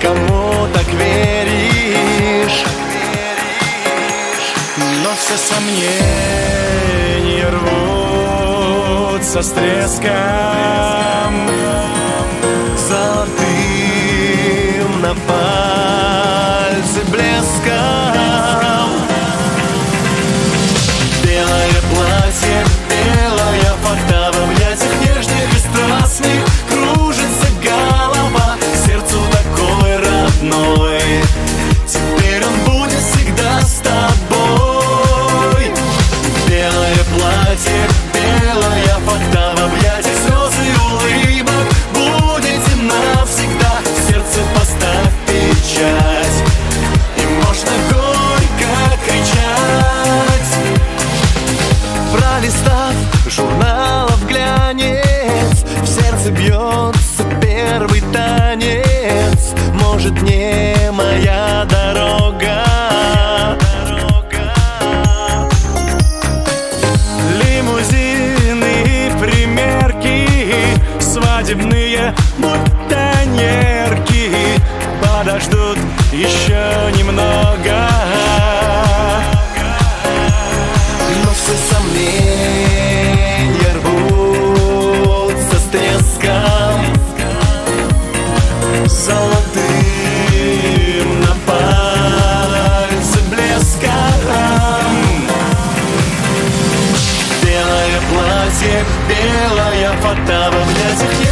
кому так веришь, но все сомнения рвутся с треском, золотым на пальце блеском. Белое платье, белая в октавах, в язях нежных и страстных кружится голова, сердцу такой родной. Теперь он будет всегда с тобой. Белое платье, белая в октавах, в язях слезы и улыбок, будете навсегда в сердце поставь печать, и можно горько кричать. Пролистав журналов глянец, в сердце бьется первый танец. Может, не моя дорога, лимузины, примерки, свадебные бутонерки подождут еще немного. Но все сомнения рвутся с треском, золотым на пальце блеском. Белое платье, белая фата во взгляде.